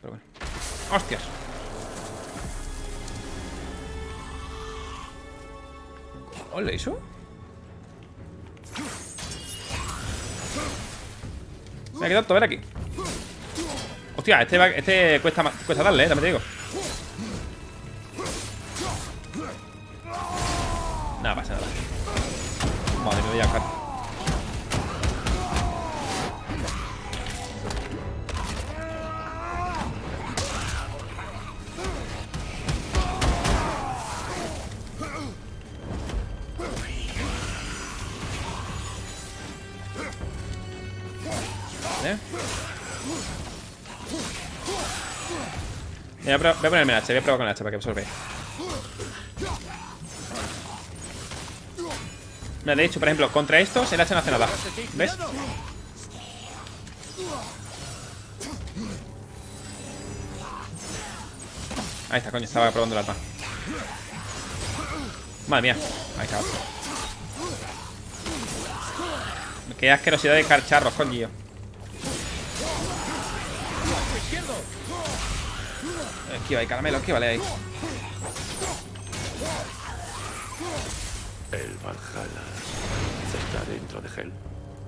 Pero bueno. ¡Hostias! ¿Ole eso? Me ha quedado todo, a ver aquí. Hostia, este cuesta darle, también te digo. Nada, pasa nada. Madre mía, voy a buscar. Vale. Mira, voy a ponerme el hacha, voy a probar con el hacha para que absorbe. Mira, de hecho, por ejemplo, contra estos el hacha no hace nada. ¿Ves? Ahí está, coño, estaba probando el arma. Madre mía. Ahí está. Qué asquerosidad de carcharros, coño. Esquiva ahí, Caramelo, esquívale ahí. El Valhalla está dentro de Hel.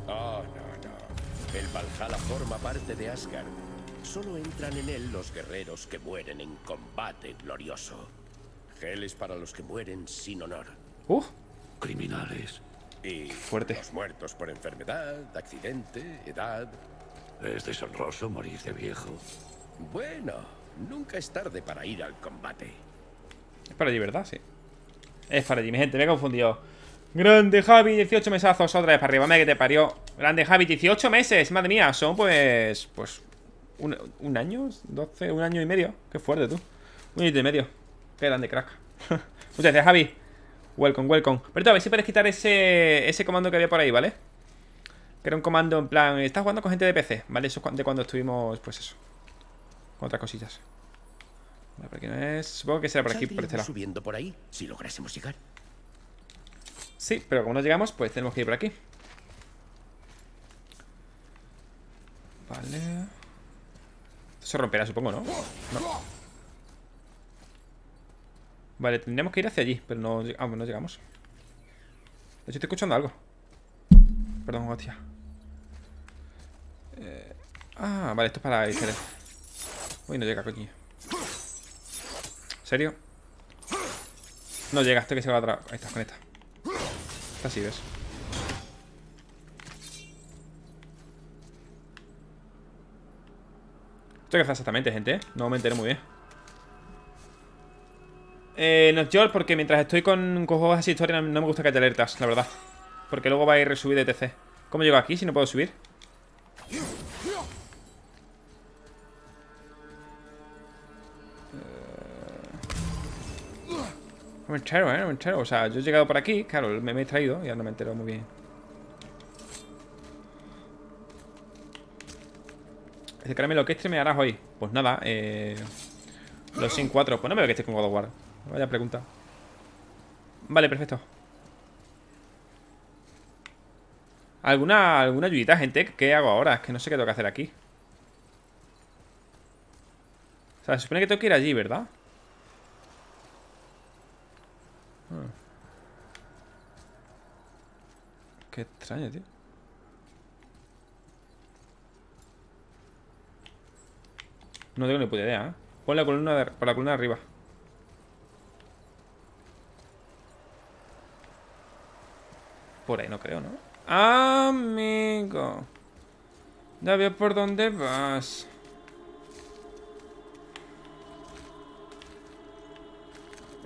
Oh, no, no. El Valhalla forma parte de Asgard. Solo entran en él los guerreros que mueren en combate glorioso. Hel es para los que mueren sin honor. Criminales. Y fuerte. Los muertos por enfermedad, accidente, edad. ¿Es deshonroso morir de viejo? Bueno, nunca es tarde para ir al combate. Es para allí, ¿verdad? Sí. Es para allí, mi gente, me he confundido. Grande Javi, 18 mesazos, otra vez para arriba, me que te parió. Grande Javi, 18 meses, madre mía, son pues un año, 12, un año y medio. Qué fuerte tú. Un año y medio. Qué grande crack. Muchas gracias, Javi. Welcome, welcome. Pero a ver si puedes quitar ese comando que había por ahí, ¿vale? Que era un comando en plan, estás jugando con gente de PC, ¿vale? Eso es de cuando estuvimos, pues eso, con otras cosillas. Vale, por aquí no es. Supongo que será por aquí, por este lado. Subiendo por ahí, si lográsemos llegar. Sí, pero como no llegamos, pues tenemos que ir por aquí. Vale. Se romperá, supongo, ¿no? No. Vale, tendríamos que ir hacia allí, pero no, no llegamos. De hecho, estoy escuchando algo. Perdón, hostia. Vale, esto es para el cerebro. Uy, no llega, coño. ¿En serio? No llega, esto que se va atrás. Ahí está, con esta. Esta sí, ¿ves? Esto que hace exactamente, gente, ¿eh? No me enteré muy bien. No es George, porque mientras estoy con juegos así historia no me gusta que haya alertas, la verdad. Porque luego va a ir resubir de TC. ¿Cómo llego aquí si no puedo subir? No me entero, ¿eh? No me entero. O sea, yo he llegado por aquí. Claro, me he traído y ahora no me entero muy bien. Este Caramelo, ¿qué streamearás hoy? Pues nada, los Sin 4. Pues no me veo que esté con God of War. Vaya pregunta. Vale, perfecto. ¿Alguna ayudita, gente? ¿Qué hago ahora? Es que no sé qué tengo que hacer aquí. O sea, se supone que tengo que ir allí, ¿verdad? Qué extraño, tío. No tengo ni puta idea, ¿eh? Pon la columna de, por la columna de arriba. Por ahí no creo, ¿no? Amigo, ya veo por dónde vas.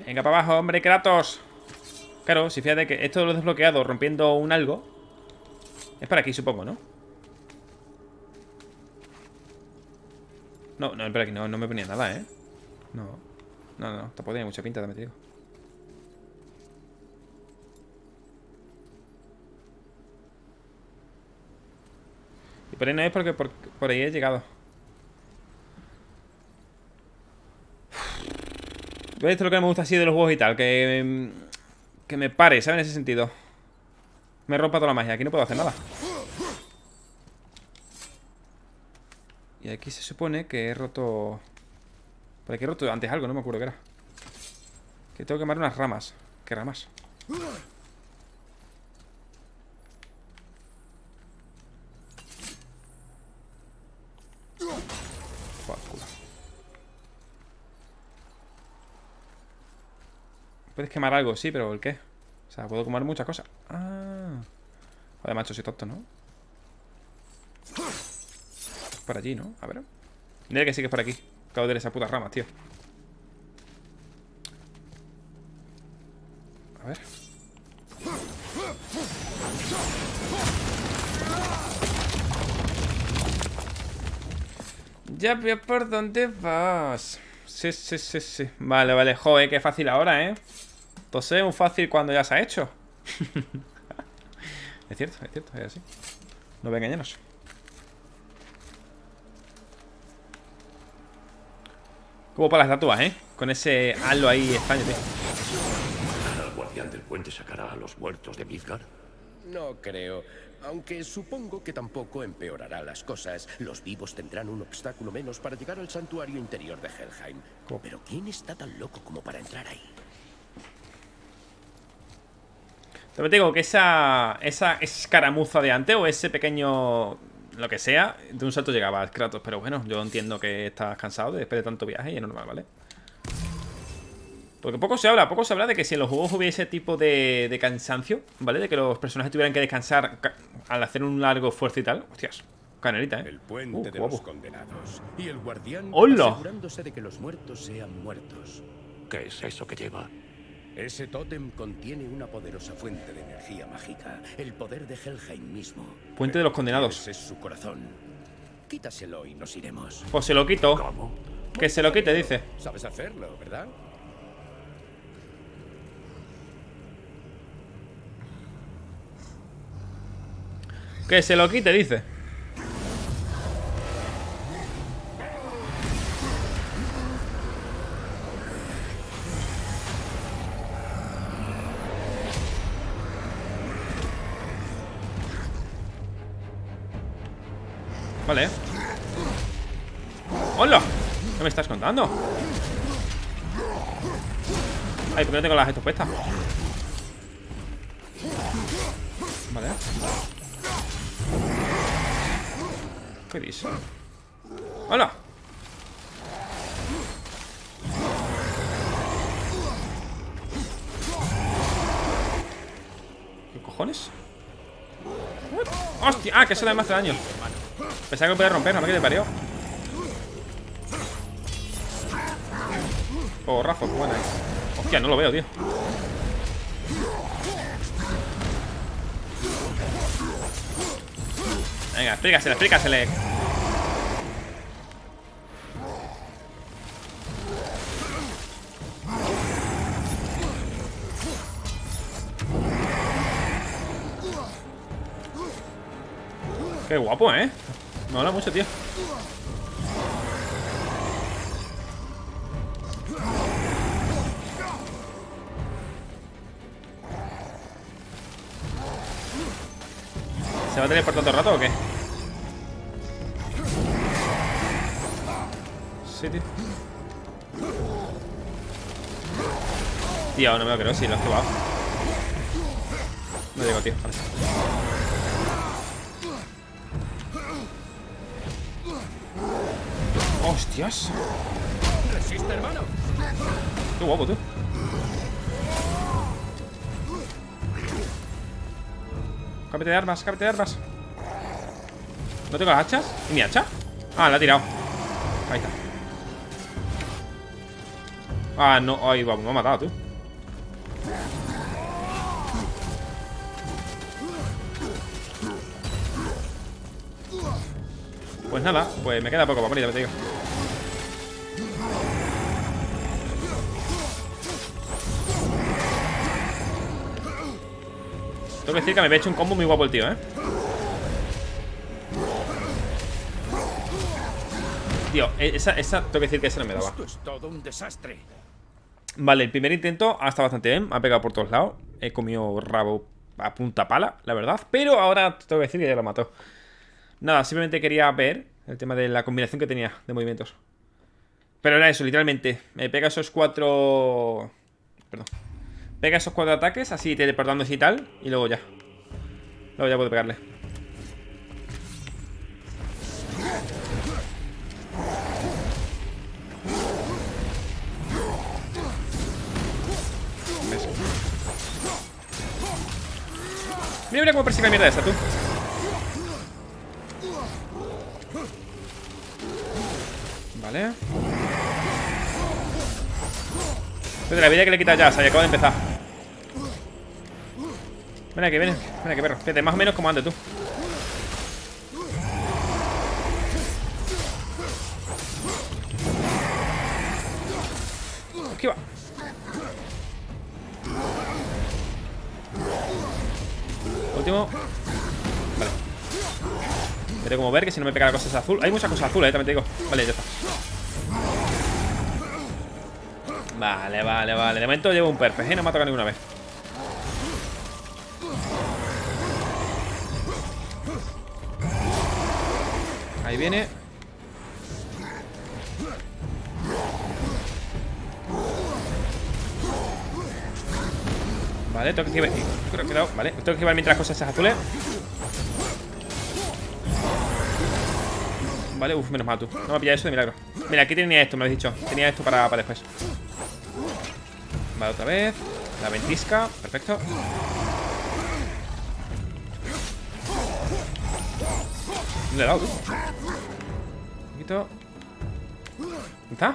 Venga para abajo, hombre, Kratos. Claro, si fíjate que esto lo he desbloqueado rompiendo un algo. Es para aquí, supongo, ¿no? No, no, espera, aquí no me ponía nada, ¿eh? No, tampoco tenía mucha pinta, también te digo. Por ahí no es porque por ahí he llegado. Esto es lo que me gusta así de los juegos y tal. Que me pare, ¿sabes? En ese sentido. Me rompa toda la magia. Aquí no puedo hacer nada. Y aquí se supone que he roto... Por aquí he roto antes algo, no me acuerdo qué era. Que tengo que quemar unas ramas. ¿Qué ramas? Puedes quemar algo, sí, pero ¿el qué? O sea, puedo quemar muchas cosas. Ah. Joder, macho, soy tonto, ¿no? Por allí, ¿no? A ver. Mira que sí que es por aquí. Acabo de ver esas putas ramas, tío. A ver. Ya veo por dónde vas. Sí, sí, sí, sí. Vale, vale. Joder, qué fácil ahora, ¿eh? Entonces es un fácil cuando ya se ha hecho. Es cierto, es así. No me engañemos. Como para las estatuas, ¿eh? Con ese halo ahí extraño, tío. ¿El guardián del puente sacará a los muertos de Midgard? No creo. Aunque supongo que tampoco empeorará las cosas. Los vivos tendrán un obstáculo menos para llegar al santuario interior de Helheim. Pero ¿quién está tan loco como para entrar ahí? También te digo que esa escaramuza de antes o ese pequeño... Lo que sea, de un salto llegaba a Kratos. Pero bueno, yo entiendo que estás cansado después de tanto viaje y es normal, ¿vale? Porque poco se habla de que si en los juegos hubiese ese tipo de cansancio, ¿vale? De que los personajes tuvieran que descansar al hacer un largo esfuerzo y tal. Hostias, canelita, ¿eh? El puente de los condenados y el guardián asegurándose de que los muertos sean muertos. ¿Qué es eso que lleva? Ese tótem contiene una poderosa fuente de energía mágica, el poder de Helheim mismo. Puente de los condenados. Ese es su corazón. Quítaselo y nos iremos. Pues se lo quito. ¿Cómo? Que se lo quite, dice. Sabes hacerlo, ¿verdad? Que se lo quite, dice. Vale. ¡Hola! ¿Qué me estás contando? Ay, ¿por qué no tengo las gestos puestas? Vale. ¿Qué dice? ¡Hola! ¿Qué cojones? ¡Hostia! Ah, que eso le da más de daño. Pensaba que podía romper, no me quedé pareo. Oh, Rafa, buena. Hostia, no lo veo, tío. Venga, explícasele, explícasele. Qué guapo, ¿eh? Me mola mucho, tío. ¿Se va a tener por tanto rato o qué? Sí, tío. Tío, no me lo creo, sí, lo has probado. No llego, tío. ¡Hostias! ¡Resiste, hermano! ¡Qué guapo, tú! ¡Cámbiate de armas! ¡Cámbiate de armas! ¿No tengo las hachas? ¿Y mi hacha? Ah, la he tirado. Ahí está. Ah, no. Ay, guapo, me ha matado, tú. Pues nada, pues me queda poco para morir, ya te digo. Tengo que decir que me había hecho un combo muy guapo el tío, ¿eh? Tío, esa tengo que decir que esa no me daba. Esto es todo un desastre. Vale, el primer intento ha estado bastante bien. Me ha pegado por todos lados. He comido rabo a punta pala, la verdad. Pero ahora tengo que decir que ya lo mató. Nada, simplemente quería ver El tema de la combinación que tenía de movimientos. Pero era eso, literalmente. Me pega esos cuatro... Perdón. Pega esos cuatro ataques, así teleportándose y tal. Y luego ya. Luego ya puedo pegarle. Eso. Mira, mira cómo persigue la mierda esta, tú. Vale. De la vida que le quita ya, o sea, ya acabo de empezar. Ven aquí, perro. Fíjate, más o menos como antes tú. Aquí va. Último. Vale. Pero como ver que si no me pega la cosa es azul. Hay muchas cosas azules, también te digo. Vale, ya está. Vale, vale, vale. De momento llevo un perfect, ¿eh? No me ha tocado ninguna vez. Ahí viene. Vale, tengo que esquivar. Creo que no. Vale, tengo que esquivar mientras cosas esas azules. Vale, uff, menos mal tú. No me ha pillado eso de milagro. Mira, aquí tenía esto, me lo has dicho. Tenía esto para después. Vale, otra vez. La ventisca, perfecto. Le he dado, tú. Un poquito. ¿Está?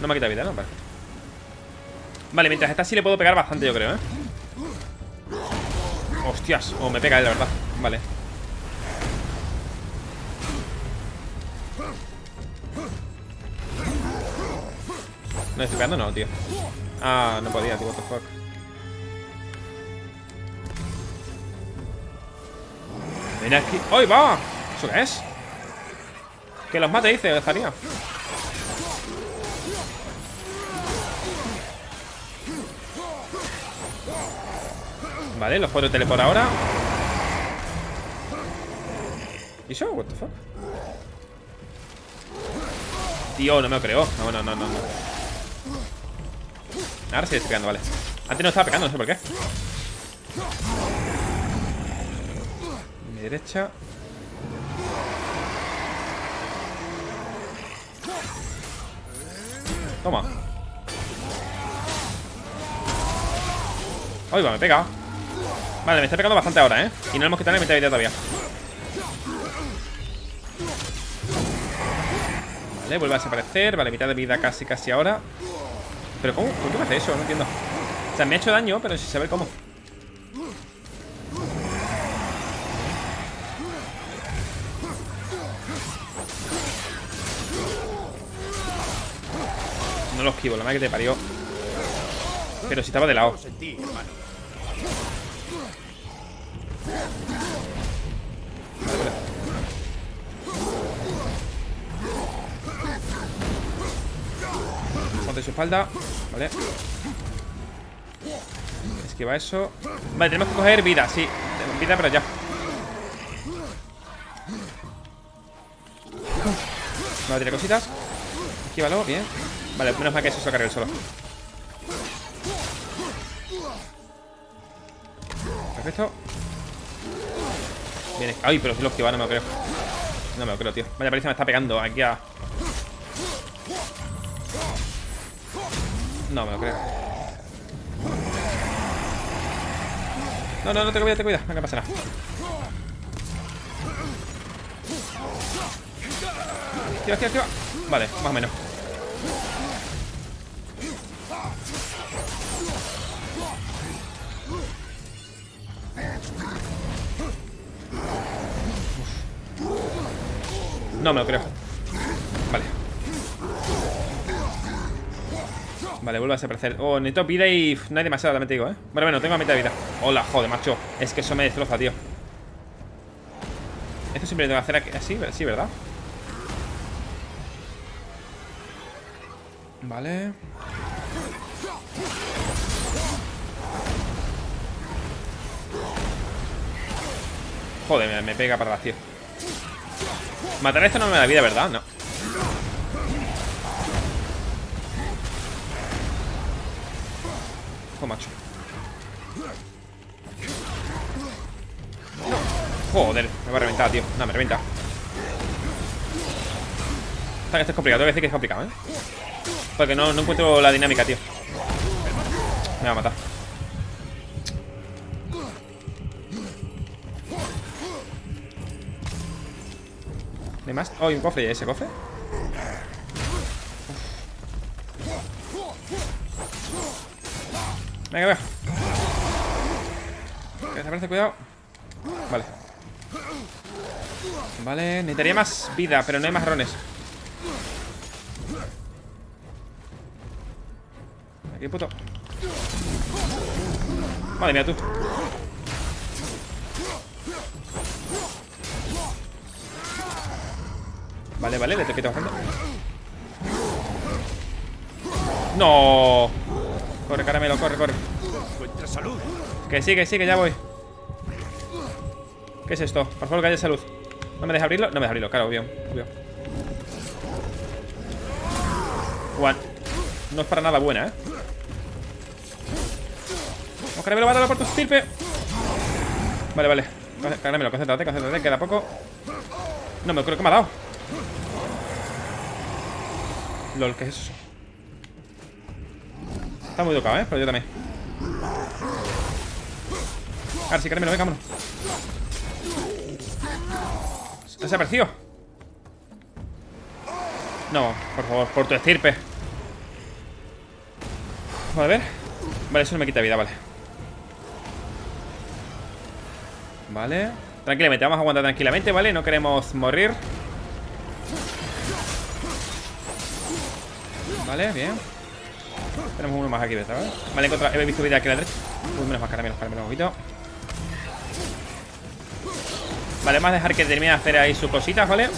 No me ha quitado vida, ¿no? Vale. Vale, mientras está así le puedo pegar bastante, yo creo, ¿eh? Hostias, o me pega él, la verdad. Vale. ¿No estoy pegando? No, tío. Ah, no podía, tío, what the fuck. Ven aquí. ¡Ay, va! ¿Eso qué es? Que los mate, dice, dejaría. Vale, los puedo teleport ahora. ¿Y eso? What the fuck. Tío, no me lo creo. No. Ahora sí le estoy pegando, vale. Antes no estaba pegando, no sé por qué. Mi derecha. Toma. Ahí va, me pega. Vale, me está pegando bastante ahora, ¿eh? Y no le hemos quitado la mitad de vida todavía. Vale, vuelve a desaparecer. Vale, mitad de vida casi ahora. ¿Pero cómo? ¿Por qué me hace eso? No entiendo. O sea, me ha hecho daño, pero sin saber cómo. No lo esquivo, la madre que te parió. Pero si estaba de lado. De su espalda, vale. Esquiva eso. Vale, tenemos que coger vida, sí. Vida, pero ya. Vale, tiene cositas. Esquívalo, bien. Vale, menos mal que eso se lo cargue el solo. Perfecto. Bien, ay, pero si lo esquiva, no me lo creo. No me lo creo, tío. Vaya paliza me está pegando aquí a... No, me lo creo. No, te cuida. Venga, pasa nada. Esquiva. Vale, más o menos. Uf. No me lo creo. Vale. Vale, vuelve a desaparecer. Oh, necesito vida y... No hay demasiado, también te digo, ¿eh? Bueno, tengo la mitad de vida. Hola, joder, macho. Es que eso me destroza, tío. Esto siempre lo tengo que hacer así, sí, ¿verdad? Vale. Joder, me pega para la ciega. Matar a esto no me da vida, ¿verdad? No. Ojo, macho. Joder, me va a reventar, tío. No, me reventa. Esto es complicado, tengo que decir que es complicado, ¿eh? Porque no encuentro la dinámica, tío. Me va a matar. ¿Hay más? Oh, hay un cofre. ¿Y ese cofre? Venga, venga. Que desaparece, cuidado. Vale. Vale, necesitaría más vida, pero no hay marrones. Aquí, puto. Madre mía, tú. Vale, vale, le toquito bajando. No. Corre, Caramelo, corre, corre. Que sí, que ya voy. ¿Qué es esto? Por favor, que haya salud. ¿No me deja abrirlo? No me deja abrirlo, claro, obvio. Juan. No es para nada buena, ¿eh? Vamos, Caramelo, mátalo por tu estirpe. Vale. Caramelo, concéntrate, queda poco. No me creo que me ha dado. LOL, ¿qué es eso? Está muy tocado, ¿eh? Pero yo también. A ver, sí, Caramelo, venga, vámonos. ¿Se ha desaparecido? No, por favor, por tu estirpe. Vale, a ver. Vale, eso no me quita vida, vale. Vale. Tranquilamente, vamos a aguantar tranquilamente, ¿vale? No queremos morir. Vale, bien. Tenemos uno más aquí, ¿verdad? Vale, he visto vida aquí a la derecha. Uy, menos más, Caramelo, ojito. Vale, vamos a dejar que termine de hacer ahí sus cositas, ¿vale?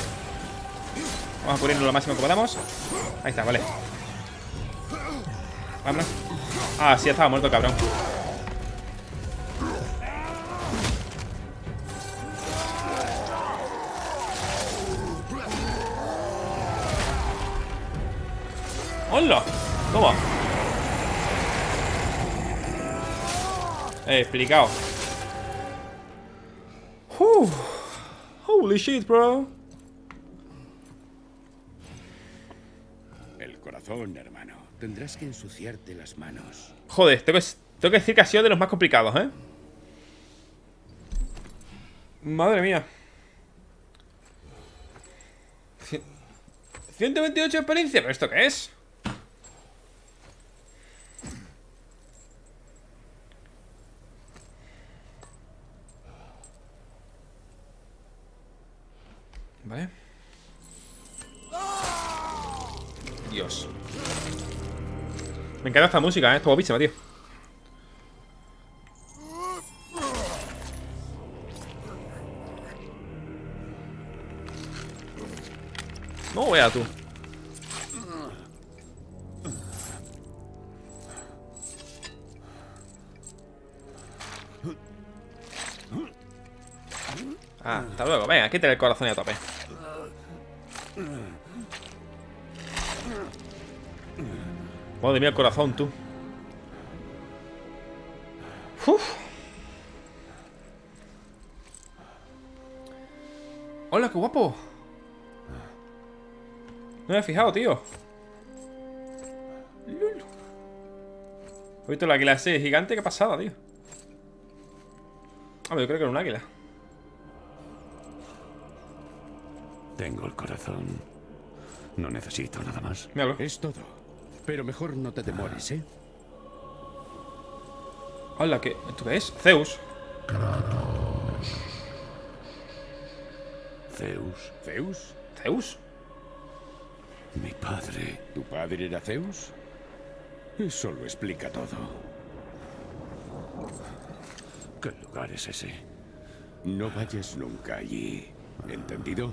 Vamos a cubrirlo lo máximo que podamos. Ahí está, vale. Vámonos. Ah, sí, estaba muerto, cabrón. ¡Hola! Toma. Explicado. Holy shit, bro. El corazón, hermano. Tendrás que ensuciarte las manos. Joder, tengo que decir que ha sido de los más complicados, ¿eh? Madre mía. 128 experiencia. ¿Pero esto qué es? Vale. Dios. Me encanta esta música, ¿eh? Esto es guapísima, tío. No, vea tú. Ah, hasta luego. Venga, quítale el corazón y a tope. Madre mía, el corazón, tú. Uf. Hola, qué guapo. No me he fijado, tío. He visto el águila ese gigante. Qué pasada, tío. Ah, pero yo creo que era un águila. Tengo el corazón. No necesito nada más. Míralo. Es todo. Pero mejor no te demores, ¿eh? Hola, ¿qué? ¿Tú ves? Zeus. Kratos. ¿Zeus? Mi padre. ¿Tu padre era Zeus? Eso lo explica todo. ¿Qué lugar es ese? No vayas nunca allí. ¿Entendido?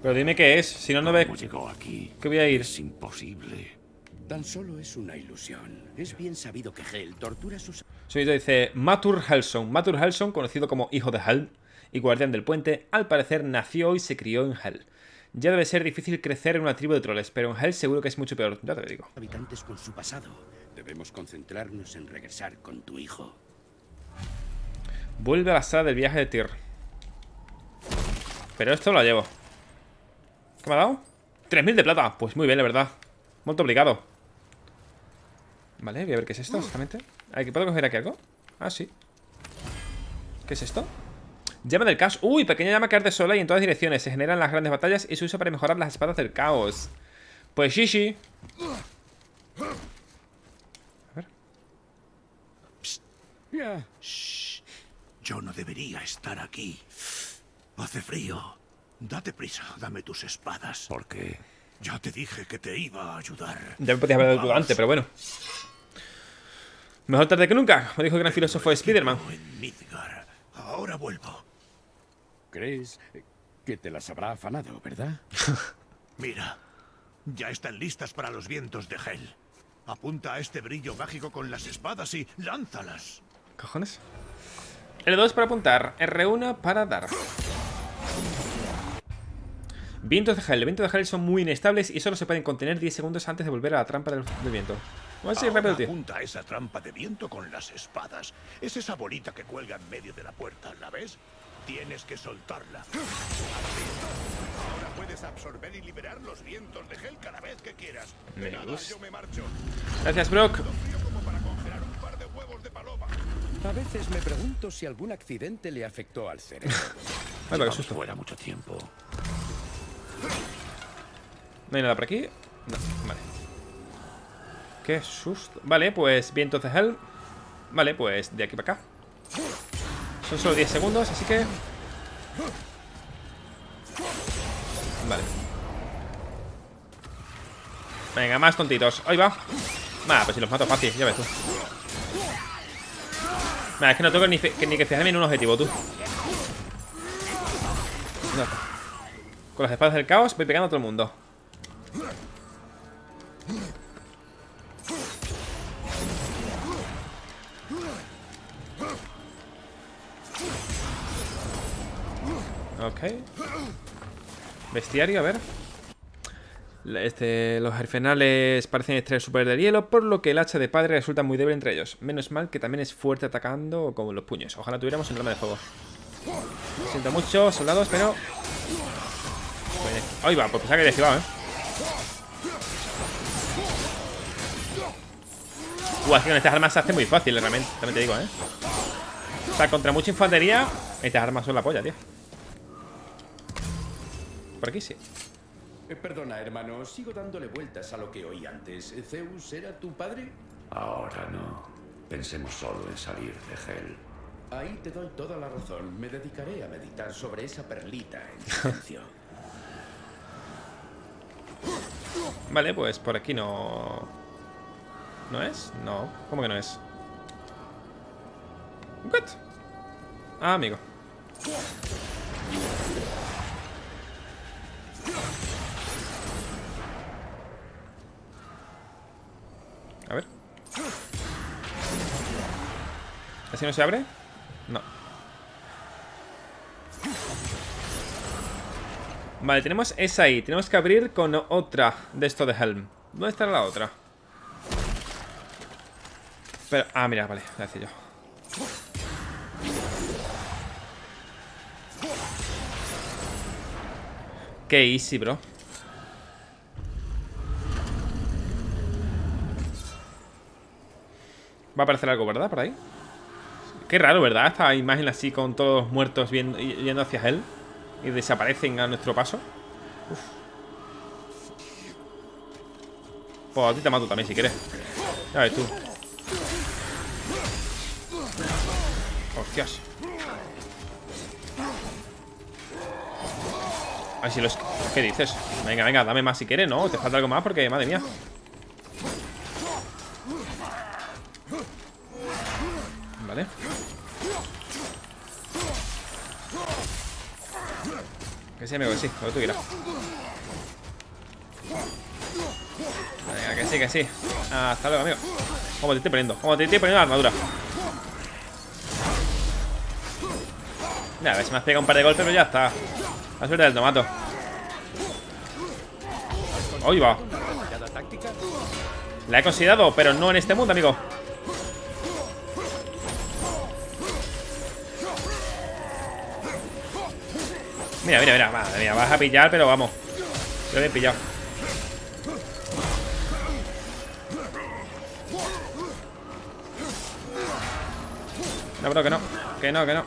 Pero dime qué es, si no, no ve. ¿Cómo llegó aquí? ¿Qué voy a ir? Es imposible. Tan solo es una ilusión. Es bien sabido que Hel tortura a sus... Seguido dice Matur Helson. Matur Helson, conocido como hijo de Hel y guardián del puente, al parecer nació y se crió en Hel. Ya debe ser difícil crecer en una tribu de troles, pero en Hel seguro que es mucho peor. Ya te lo digo. Habitantes con su pasado. Debemos concentrarnos en regresar con tu hijo. Vuelve a la sala del viaje de Tyr. Pero esto lo llevo. ¿Qué me ha dado? 3.000 de plata. Pues muy bien, la verdad. Monto obligado. Vale, voy a ver qué es esto exactamente. A ver, ¿qué puedo coger aquí algo? Ah, sí. ¿Qué es esto? Llama del caos. Uy, pequeña llama que arde sola y en todas direcciones. Se generan las grandes batallas y se usa para mejorar las espadas del caos. Pues sí, sí. A ver. Psst. Yeah. Shh. Yo no debería estar aquí. Hace frío. Date prisa, dame tus espadas. ¿Por qué? Ya te dije que te iba a ayudar. Ya me podías haber ayudado antes, pero bueno. Mejor tarde que nunca, me dijo el gran filósofo Spiderman. En Midgar. Ahora vuelvo. ¿Crees que te las habrá afanado, verdad? Mira, ya están listas para los vientos de Hel. Apunta a este brillo mágico con las espadas y lánzalas. ¿Cojones? L2 para apuntar, R1 para dar. Vientos de Hel. Los vientos de Hel son muy inestables y solo se pueden contener 10 segundos antes de volver a la trampa del viento. Vamos a ir rápido, tío. Apunta esa trampa de viento con las espadas. Es esa bolita que cuelga en medio de la puerta, ¿la ves? Tienes que soltarla. Ahora puedes absorber y liberar los vientos de Hel cada vez que quieras. Me gusta. Yo me marcho. Gracias, Brock. A veces me pregunto si algún accidente le afectó al cerebro. Ay, qué susto. Fuera mucho tiempo. ¿No hay nada por aquí? No, vale. Qué susto. Vale, pues vientos de Hel. Vale, pues de aquí para acá. Son solo 10 segundos, así que... Vale. Venga, más tontitos. Ahí va. Nah, pues si los mato fácil, ya ves tú. Nah, es que no tengo ni que fijarme en un objetivo, tú. No. Con las espadas del caos voy pegando a todo el mundo. Ok. Bestiario, a ver. Los arsenales parecen extraer su poder del hielo, por lo que el hacha de padre resulta muy débil entre ellos. Menos mal que también es fuerte atacando con los puños. Ojalá tuviéramos un arma de fuego. Lo siento mucho, soldados, pero... Ahí va, pues pensaba que había esquivado, ¿eh? Es que con estas armas se hace muy fácil, realmente. También te digo, ¿eh? O sea, contra mucha infantería, estas armas son la polla, tío. Por aquí sí. Perdona, hermano, sigo dándole vueltas a lo que oí antes. ¿Zeus era tu padre? Ahora no. Pensemos solo en salir de Hel. Ahí te doy toda la razón. Me dedicaré a meditar sobre esa perlita en silencio. Vale, pues por aquí no... ¿No es? No. ¿Cómo que no es? ¿What? Ah, amigo. A ver. ¿Así no se abre? No. Vale, tenemos esa ahí. Tenemos que abrir con otra de esto de Helm. ¿Dónde estará la otra? Pero... Ah, mira, vale. La hice yo. Qué easy, bro. Va a aparecer algo, ¿verdad? Por ahí. Qué raro, ¿verdad? Esta imagen así con todos los muertos yendo hacia Helm. Y desaparecen a nuestro paso. Uf. Pues a ti te mato también si quieres. Ya ves tú. Hostias. Ay, si los... ¿Qué dices? Venga, venga, dame más si quieres, ¿no? Te falta algo más porque, madre mía. Vale. Que sí, amigo, que sí, cuando tú quieras. Venga, que sí, que sí. Hasta luego, amigo. Como te estoy poniendo, la armadura. Ya, a ver si me has pegado un par de golpes, pero ya está. La suerte del tomato. Ahí va. La he considerado, pero no en este mundo, amigo. Mira, mira, mira, madre mía, vas a pillar, pero vamos. Yo lo he pillado. No, bro, que no. Que no, que no.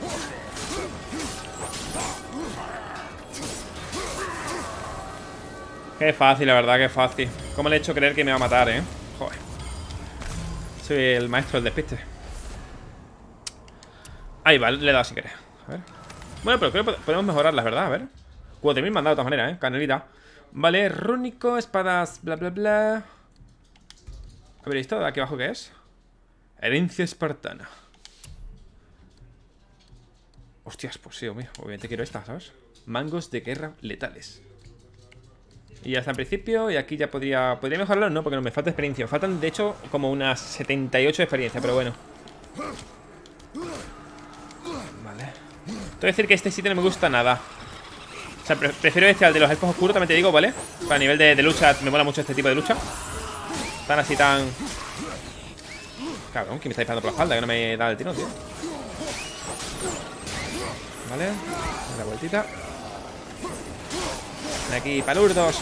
Qué fácil, la verdad, qué fácil. ¿Cómo le he hecho creer que me va a matar, eh? Joder. Soy el maestro del despiste. Ahí va, le he dado sin querer. A ver. Bueno, pero creo que podemos mejorarlas, ¿verdad? A ver. 4000 me han dado de todas maneras, ¿eh? Canelita. Vale, rúnico, espadas, bla, bla, bla. A ver, ¿esto de aquí abajo qué es? Herencia espartana. Hostias, pues sí, hombre. Obviamente quiero esta, ¿sabes? Mangos de guerra letales. Y hasta el principio, y aquí ya podría mejorarlo, no, porque no me falta experiencia. Me faltan, de hecho, como unas 78 de experiencia, pero bueno. Vale. Tengo que decir que este sitio no me gusta nada. O sea, prefiero este al de los elfos oscuros, también te digo, ¿vale? Para nivel de lucha, me mola mucho este tipo de lucha. Tan así, tan... Cabrón, que me está disparando por la espalda, que no me da el tiro, tío. Vale, una vueltita. Aquí palurdos.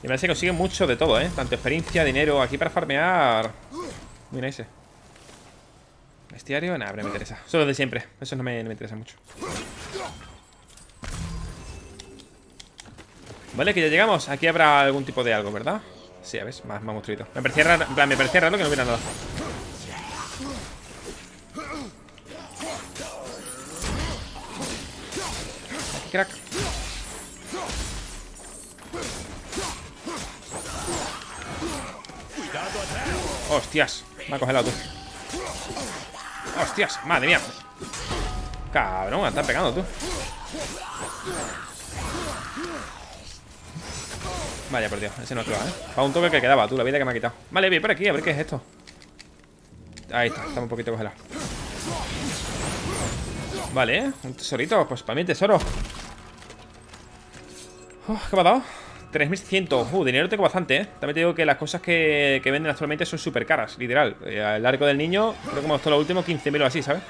Y me parece que consigue mucho de todo, ¿eh? Tanto experiencia, dinero. Aquí para farmear. Muy nice. Bestiario, nada, no me interesa. Solo de siempre. Eso no me interesa mucho. Vale, que ya llegamos. Aquí habrá algún tipo de algo, ¿verdad? Sí, a ver, más monstruito. Me parecía raro, en plan, me parecía raro que no hubiera nada. Crack. Hostias, me ha congelado tú. Hostias, madre mía. Cabrón, me estás pegando tú. Vaya, por Dios, ese no es claro, ¿eh? Para un toque que quedaba, tú, la vida que me ha quitado. Vale, bien, por aquí, a ver qué es esto. Ahí está, estamos un poquito congelados. Vale, ¿eh? Un tesorito, pues para mí tesoro. ¿Qué me ha dado? 3100. Dinero tengo bastante, ¿eh? También te digo que las cosas que venden actualmente son súper caras, literal. El arco del niño, creo que me costó lo último 15000 o así, ¿sabes?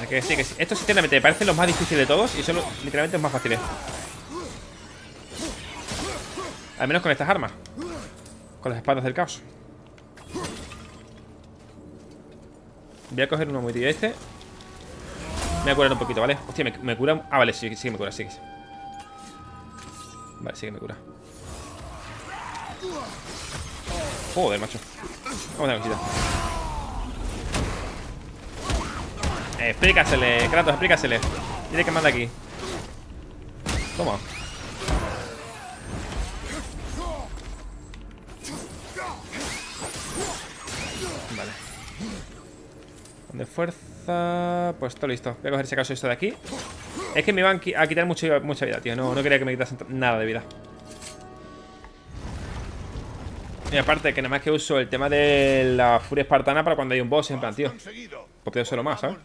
Hay que decir que sí. Estos sinceramente me parecen los más difíciles de todos y son literalmente los más fáciles. Al menos con estas armas. Con las espadas del caos. Voy a coger uno muy tío este. Me voy a curar un poquito, ¿vale? Hostia, me cura... Ah, vale, sí me cura, sí. Vale, sí que me cura. Joder, macho. Vamos a la cosita. Explícasele, Kratos, explícasele. Dile que manda aquí. Toma. Vale. De fuerza... Pues todo listo. Voy a coger si acaso esto de aquí. Es que me van a quitar mucha vida, tío. No quería que me quitasen nada de vida. Y aparte, que nada más que uso el tema de la furia espartana para cuando hay un boss en plan, tío. Porque yo solo más, ¿sabes?